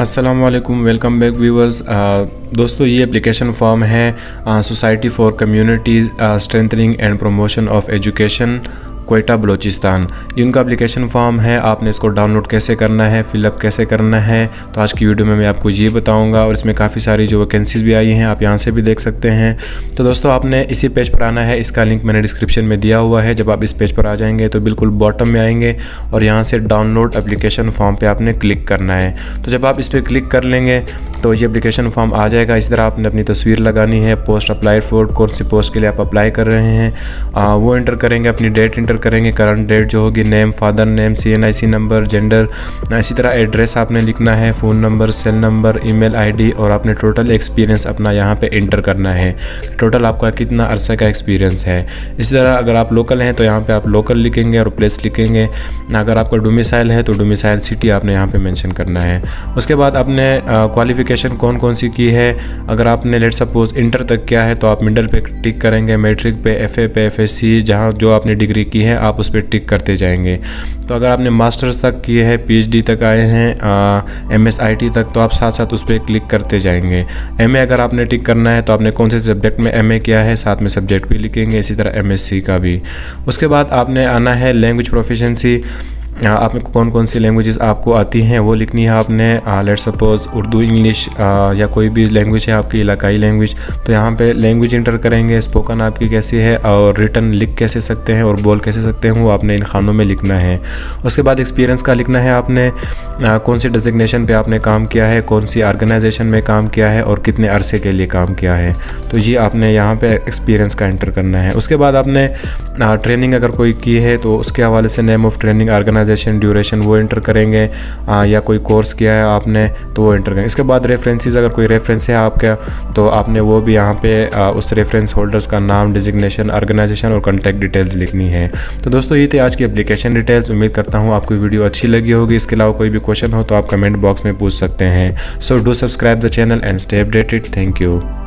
अस्सलाम वालेकुम, welcome back viewers. दोस्तों, ये एप्लीकेशन फॉर्म है society for community strengthening and promotion of education Quetta Balochistan. ये उनका एप्लीकेशन फॉर्म है। आपने इसको डाउनलोड कैसे करना है, फिलअप कैसे करना है, तो आज की वीडियो में मैं आपको ये बताऊंगा। और इसमें काफ़ी सारी जो वैकेंसीज़ भी आई हैं, आप यहाँ से भी देख सकते हैं। तो दोस्तों, आपने इसी पेज पर आना है। इसका लिंक मैंने डिस्क्रिप्शन में दिया हुआ है। जब आप इस पेज पर आ जाएंगे तो बिल्कुल बॉटम में आएंगे और यहाँ से डाउनलोड एप्लीकेशन फॉर्म पर आपने क्लिक करना है। तो जब आप इस पर क्लिक कर लेंगे तो ये एप्लीकेशन फॉर्म आ जाएगा। इस तरह आपने अपनी तस्वीर लगानी है, पोस्ट अप्लाई फॉर, कौन सी पोस्ट के लिए आप अप्लाई कर रहे हैं वो इंटर करेंगे, अपनी डेट इंटर करेंगे, करंट डेट जो होगी, name, father name, CNIC number, gender, इसी तरह एड्रेस आपने लिखना है, phone number, cell number, email ID, और आपने टोटल एक्सपीरियंस अपना यहाँ पे इंटर करना है। टोटल आपका कितना अरसा का एक्सपीरियंस है। इसी तरह अगर आप लोकल हैं तो यहाँ पे आप लोकल लिखेंगे और प्लेस लिखेंगे। अगर आपका डोमिसाइल है तो डोमिसाइल सिटी आपने यहाँ पर मैंशन करना है। उसके बाद आपने क्वालिफिकेशन कौन कौन सी की है। अगर आपने लेट सपोज इंटर तक किया है तो आप मिडल पे टिक करेंगे, मैट्रिक पे, एफए पे, FSC, जहाँ जो आपने डिग्री की है आप उस पर टिक करते जाएंगे। तो अगर आपने मास्टर्स तक किए हैं, PhD तक आए हैं, MSIT तक, तो आप साथ साथ उस पर क्लिक करते जाएंगे। MA अगर आपने टिक करना है तो आपने कौन से सब्जेक्ट में MA किया है, साथ में सब्जेक्ट भी लिखेंगे, इसी तरह MSC का भी। उसके बाद आपने आना है लैंग्वेज प्रोफिशेंसी, आप कौन कौन सी लैंग्वेजेस आपको आती हैं वो लिखनी है आपने। लेट सपोज़ उर्दू, इंग्लिश या कोई भी लैंग्वेज है आपकी इलाकाई लैंग्वेज, तो यहाँ पे लैंग्वेज इंटर करेंगे। स्पोकन आपकी कैसी है और रिटन लिख कैसे सकते हैं और बोल कैसे सकते हैं, वो आपने इन खानों में लिखना है। उसके बाद एक्सपीरियंस का लिखना है आपने, कौन सी डेजिग्नेशन पे आपने काम किया है, कौन सी ऑर्गेनाइजेशन में काम किया है और कितने अरसे के लिए काम किया है। तो ये आपने यहाँ पे एक्सपीरियंस का इंटर करना है। उसके बाद आपने ट्रेनिंग अगर कोई की है तो उसके हवाले से name of training, organisation, duration वो इंटर करेंगे, या कोई कोर्स किया है आपने तो वो इंटर करेंगे। इसके बाद रेफरेंसेस, अगर कोई रेफरेंस है आपका तो आपने वो भी यहाँ पे उस रेफरेंस होल्डर्स का नाम, डेजिग्नेशन, ऑर्गेनाइजेशन और कॉन्टैक्ट डिटेल्स लिखनी है। तो दोस्तों, ये थे आज की एप्लीकेशन डिटेल्स। उम्मीद करता हूँ आपको वीडियो अच्छी लगी होगी। इसके अलावा कोई भी क्वेश्चन हो तो आप कमेंट बॉक्स में पूछ सकते हैं। So do subscribe the channel and stay updated. Thank you.